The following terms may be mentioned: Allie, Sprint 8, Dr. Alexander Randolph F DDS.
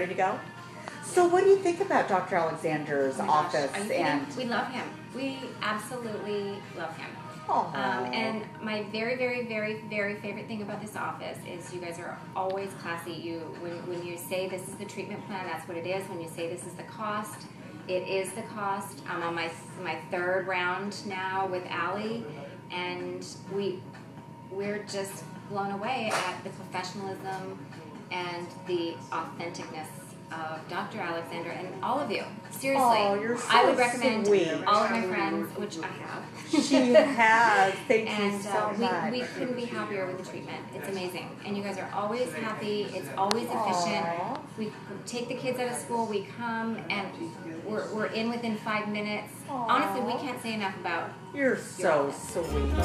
ready to go? So what do you think about Dr. Alexander's office? We love him. We absolutely love him. And my very, very, very, very favorite thing about this office is you guys are always classy. When you say this is the treatment plan, that's what it is. When you say this is the cost, it is the cost. I'm on my third round now with Allie, and we're just blown away at the professionalism and the authenticness of Dr. Alexander and all of you. Seriously, so I would recommend all of my friends, which I have. She has. Thank you so much. We couldn't be happier with the treatment. It's amazing, and you guys are always happy. It's always efficient. We take the kids out of school. We come and we're in within 5 minutes. Honestly, we can't say enough about. You're so sweet.